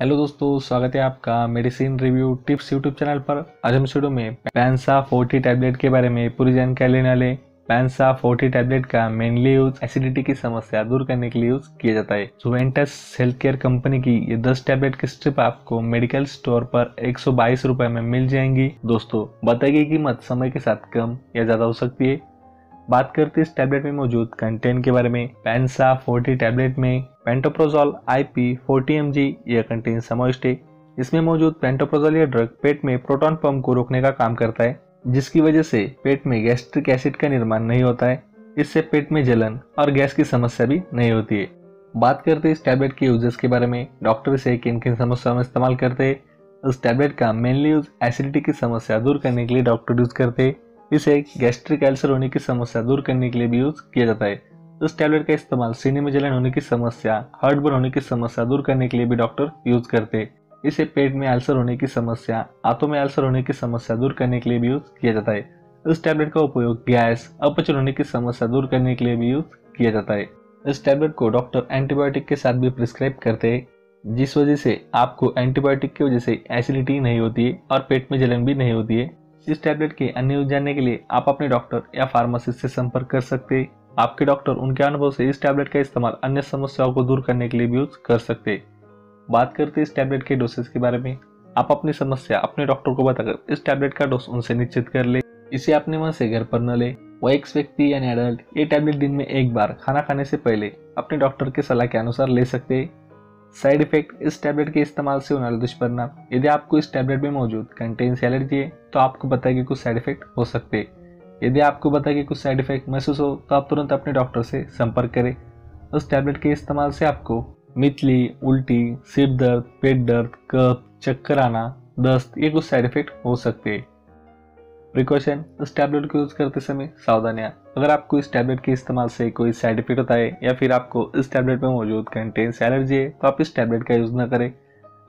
Hello दोस्तों, स्वागत है आपका medicine review tips YouTube channel पर। आज हम वीडियो में पैंसा 40 टैबलेट के बारे में पूरी जानकारी लेने वाले। पैंसा 40 टैबलेट का मेनली यूज एसिडिटी की समस्या दूर करने के लिए यूज किया जाता है। जोवेंटस हेल्थ केयर कंपनी की ये 10 टैबलेट की स्ट्रिप आपको मेडिकल स्टोर पर 122 रुपए में मिल जाएंगी। दोस्तों, बताई गई कीमत समय के साथ कम या ज्यादा हो सकती है। बात करते इस टैबलेट में मौजूद कंटेंट के बारे में। पैंसा 40 टैबलेट में पेंटोप्राजोल IP 40 mg यह कंटेंट समाविष्ट है। इसमें मौजूद पेंटोप्राजोल यह ड्रग पेट में प्रोटॉन पंप को रोकने का काम करता है, जिसकी वजह से पेट में गैस्ट्रिक एसिड का निर्माण नहीं होता है। इससे पेट में जलन और गैस की समस्या भी नहीं होती है। बात करते इस टैबलेट के यूजेस के बारे में। डॉक्टर इसे किन किन समस्याओं में इस्तेमाल करते हैं। इस टैबलेट का मेनली यूज एसिडिटी की समस्या दूर करने के लिए डॉक्टर यूज करते हैं। इसे गैस्ट्रिक अल्सर होने की समस्या दूर करने के लिए भी यूज किया जाता है। इस टैबलेट का इस्तेमाल सीने में जलन होने की समस्या, हार्टबर्न होने की समस्या दूर करने के लिए भी डॉक्टर यूज करते हैं। इसे पेट में अल्सर होने की समस्या, आंतों में अल्सर होने की समस्या दूर करने के लिए भी यूज किया जाता है। इस टैबलेट का उपयोग गैस, अपचन होने की समस्या दूर करने के लिए भी यूज किया जाता है। इस टैबलेट को डॉक्टर एंटीबायोटिक के साथ भी प्रिस्क्राइब करते हैं, जिस वजह से आपको एंटीबायोटिक की वजह से एसिडिटी नहीं होती है और पेट में जलन भी नहीं होती है। इस टैबलेट के अन्य यूज जानने के लिए आप अपने डॉक्टर या फार्मासिस्ट से संपर्क कर सकते हैं। आपके डॉक्टर उनके अनुभव से इस टैबलेट का इस्तेमाल अन्य समस्याओं को दूर करने के लिए भी यूज कर सकते हैं। बात करते हैं इस टैबलेट के डोसेज के बारे में। आप अपनी समस्या अपने डॉक्टर को बताकर इस टैबलेट का डोज उनसे निश्चित कर ले। इसे अपने मन से घर पर न ले। वयस्क व्यक्ति यानी एडल्ट ये टैबलेट दिन में एक बार खाना खाने से पहले अपने डॉक्टर की सलाह के अनुसार ले सकते हैं। Side effect. इस टैबलेट के इस्तेमाल से होने वाले दुष्परिणाम। यदि आपको इस टैबलेट में मौजूद कंटेंट से एलर्जी है तो आपको पता है कि कुछ साइड इफेक्ट हो सकते हैं। यदि आपको पता है कि कुछ साइड इफेक्ट महसूस हो तो आप तुरंत अपने डॉक्टर से संपर्क करें। उस टैबलेट के इस्तेमाल से आपको मिचली, उल्टी, सिर दर्द, पेट दर्द, कफ, चक्कर आना, दस्त ये कुछ साइड इफेक्ट हो सकते हैं। प्रिकॉशन। इस टैबलेट को यूज करते समय सावधानियाँ। अगर आपको इस टैबलेट के इस्तेमाल से कोई साइड इफेक्ट होता है या फिर आपको इस टैबलेट में मौजूद कंटेंट से एलर्जी है तो आप इस टैबलेट का यूज़ न करें।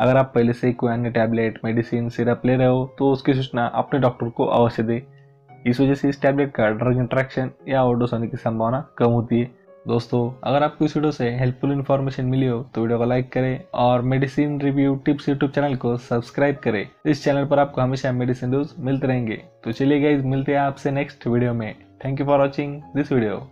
अगर आप पहले से कोई अन्य टैबलेट, मेडिसिन, सिरप ले रहे हो तो उसकी सूचना अपने डॉक्टर को अवश्य दें। इस वजह से इस टैबलेट का ड्रग इंट्रैक्शन या ओवरडोज होने की संभावना कम होती है। दोस्तों, अगर आपको इस वीडियो से हेल्पफुल इन्फॉर्मेशन मिली हो तो वीडियो को लाइक करें और medicine review tips YouTube channel को सब्सक्राइब करें। इस चैनल पर आपको हमेशा मेडिसिन न्यूज़ मिलते रहेंगे। तो चलिए गाइस, मिलते हैं आपसे नेक्स्ट वीडियो में। Thank you for watching this video.